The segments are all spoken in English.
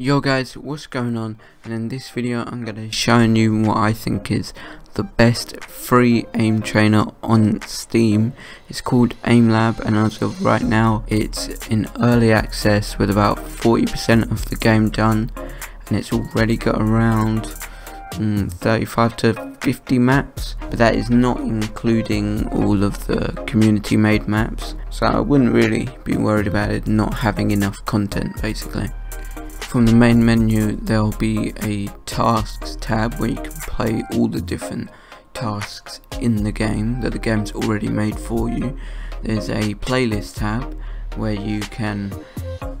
Yo guys, what's going on? And in this video I'm going to be showing you what I think is the best free aim trainer on Steam. It's called Aim Lab, and as of right now it's in early access with about 40% of the game done, and it's already got around 35 to 50 maps, but that is not including all of the community made maps, so I wouldn't really be worried about it not having enough content. Basically, from the main menu there'll be a tasks tab where you can play all the different tasks in the game that the game's already made for you. There's a playlist tab where you can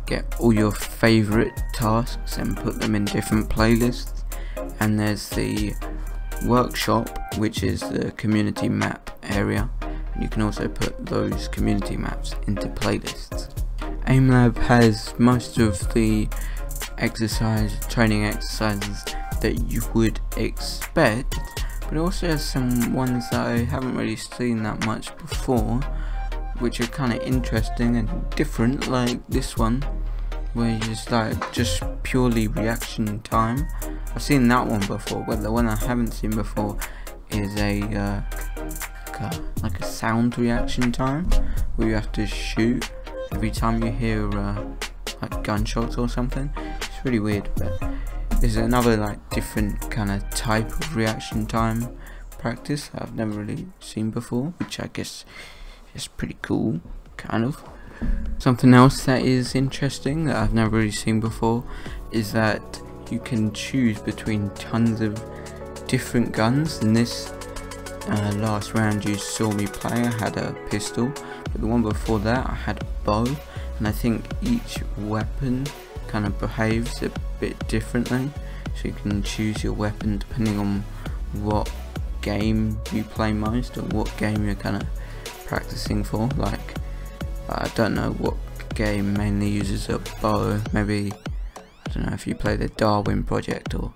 get all your favorite tasks and put them in different playlists, and there's the workshop, which is the community map area, and you can also put those community maps into playlists. Aim Lab has most of the training exercises that you would expect, but it also has some ones that I haven't really seen that much before, which are kind of interesting and different, like this one where you just purely reaction time. I've seen that one before, but the one I haven't seen before is like a sound reaction time where you have to shoot every time you hear like gunshots or something. It's really weird, but there's another like different kind of type of reaction time practice that I've never really seen before, which I guess is pretty cool, kind of. Something else that is interesting that I've never really seen before is that you can choose between tons of different guns. In this last round you saw me play, I had a pistol, but the one before that I had a bow, and I think each weapon kind of behaves a bit differently, so you can choose your weapon depending on what game you play most or what game you're kind of practicing for. Like, I don't know what game mainly uses a bow. Maybe, I don't know, if you play the Darwin Project or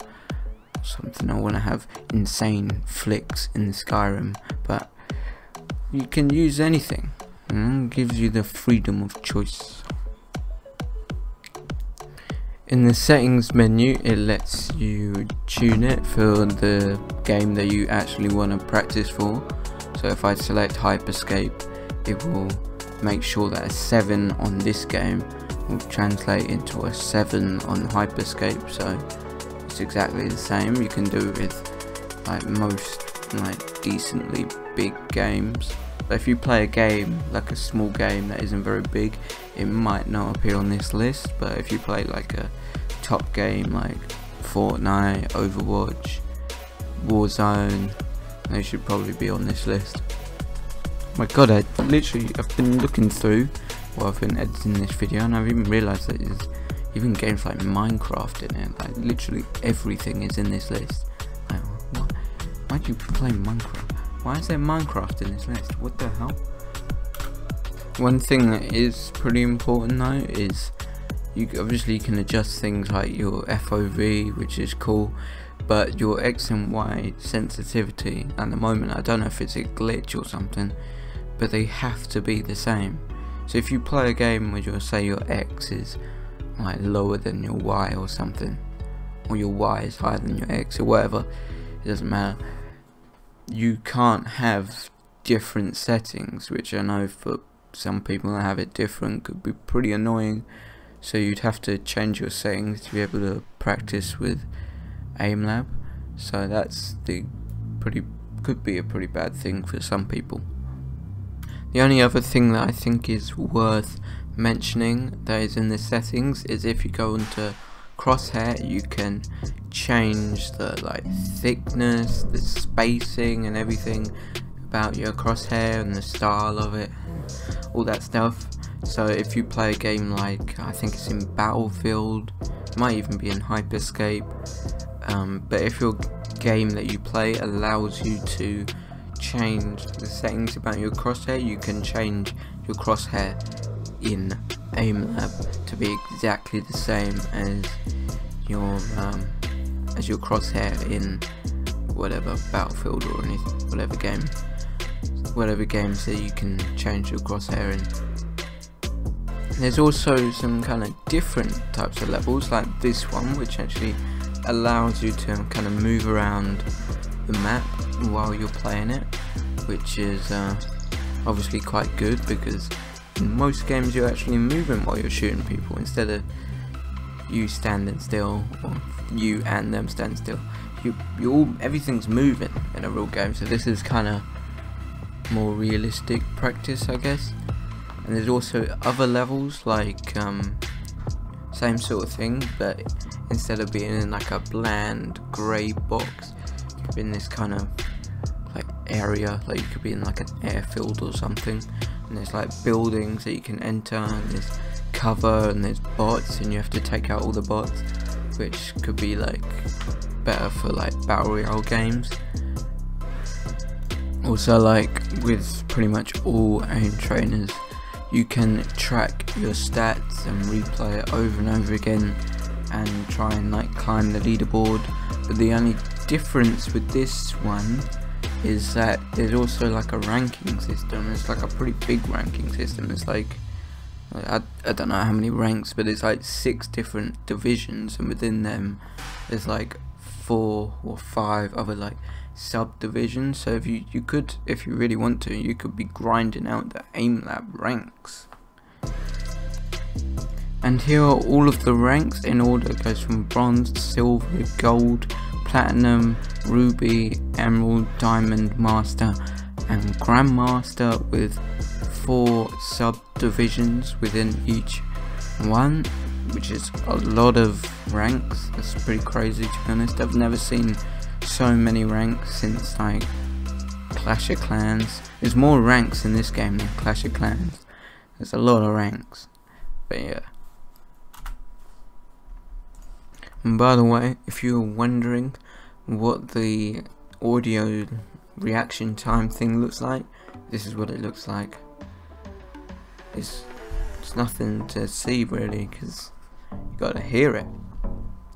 something, I want to have insane flicks in Skyrim, but you can use anything and it gives you the freedom of choice. In the settings menu it lets you tune it for the game that you actually want to practice for. So if I select Hyperscape, it will make sure that a 7 on this game will translate into a 7 on Hyperscape, so it's exactly the same. You can do it with like most like decently big games. So if you play a game, like a small game that isn't very big, it might not appear on this list, but if you play like a top game like Fortnite, Overwatch, Warzone, they should probably be on this list. My god, I've been looking through while I've been editing this video, and I've even realised that there's even games like Minecraft in it. Like, literally everything is in this list. Like, what? Why do you play Minecraft? Why is there Minecraft in this list? What the hell? One thing that is pretty important though is you obviously can adjust things like your FOV, which is cool, but your X and Y sensitivity, at the moment, I don't know if it's a glitch or something, but they have to be the same. So if you play a game where your X is like lower than your Y or something, or your Y is higher than your X or whatever, it doesn't matter. You can't have different settings, which I know for some people that have it different could be pretty annoying, so you'd have to change your settings to be able to practice with Aim Lab, so that's could be a pretty bad thing for some people. The only other thing that I think is worth mentioning that is in the settings is if you go into crosshair, you can change the like thickness, the spacing and everything about your crosshair and the style of it, all that stuff. So if you play a game like, I think it's in Battlefield, it might even be in Hyperscape, but if your game that you play allows you to change the settings about your crosshair, you can change your crosshair in Aim Lab to be exactly the same as your crosshair in whatever Battlefield or anything, whatever game, so you can change your crosshair in. There's also some kind of different types of levels, like this one, which actually allows you to kind of move around the map while you're playing it, which is obviously quite good, because in most games you're actually moving while you're shooting people instead of you standing still, or you and them stand still. Everything's moving in a real game, so this is kind of more realistic practice, I guess. And there's also other levels, like same sort of thing, but instead of being in like a bland grey box, you're in this kind of like area, like you could be in like an airfield or something, and there's like buildings that you can enter, and there's cover, and there's bots, and you have to take out all the bots, which could be like better for like battle royale games. Also, like with pretty much all aim trainers, you can track your stats and replay it over and over again and try and like climb the leaderboard. But the only difference with this one is that there's also like a ranking system. It's like a pretty big ranking system. It's like I don't know how many ranks, but it's like 6 different divisions, and within them there's like 4 or 5 other like subdivisions. So if you really want to, you could be grinding out the Aim Lab ranks. And here are all of the ranks in order. It goes from bronze, silver, gold, platinum, ruby, emerald, diamond, master and grandmaster, with 4 subdivisions within each one, which is a lot of ranks. That's pretty crazy, to be honest. I've never seen so many ranks since like Clash of Clans. There's more ranks in this game than Clash of Clans. There's a lot of ranks. But yeah. And by the way, if you're wondering what the audio reaction time thing looks like, this is what it looks like. It's nothing to see really, because you gotta hear it,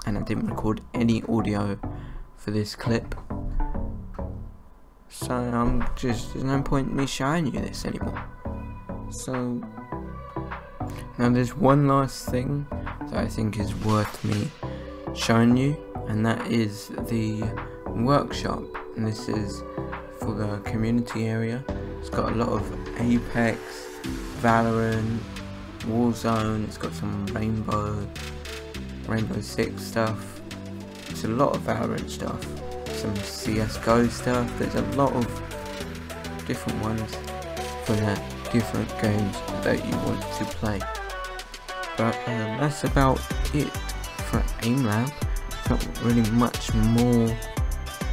and I didn't record any audio for this clip, so there's no point in me showing you this anymore. So now there's one last thing that I think is worth me showing you, and that is the workshop, and this is for the community area. It's got a lot of Apex, Valorant, Warzone, it's got some Rainbow Six stuff, it's a lot of Valorant stuff, some CS:GO stuff. There's a lot of different ones for the different games that you want to play. But that's about it for Aim Lab. There's not really much more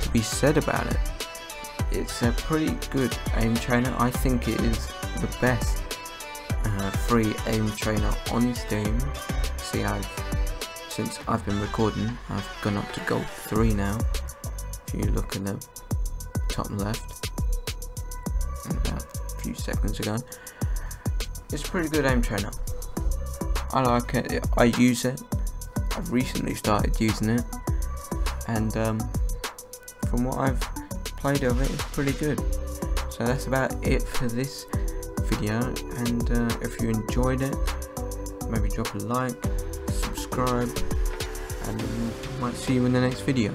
to be said about it. It's a pretty good aim trainer. I think it is the best free aim trainer on Steam. See, since I've been recording, I've gone up to gold 3 now. If you look in the top left, about a few seconds ago, it's a pretty good aim trainer. I like it. I use it. I've recently started using it, and from what I've played of it, it's pretty good. So that's about it for this video, and if you enjoyed it, maybe drop a like, subscribe, and I might see you in the next video.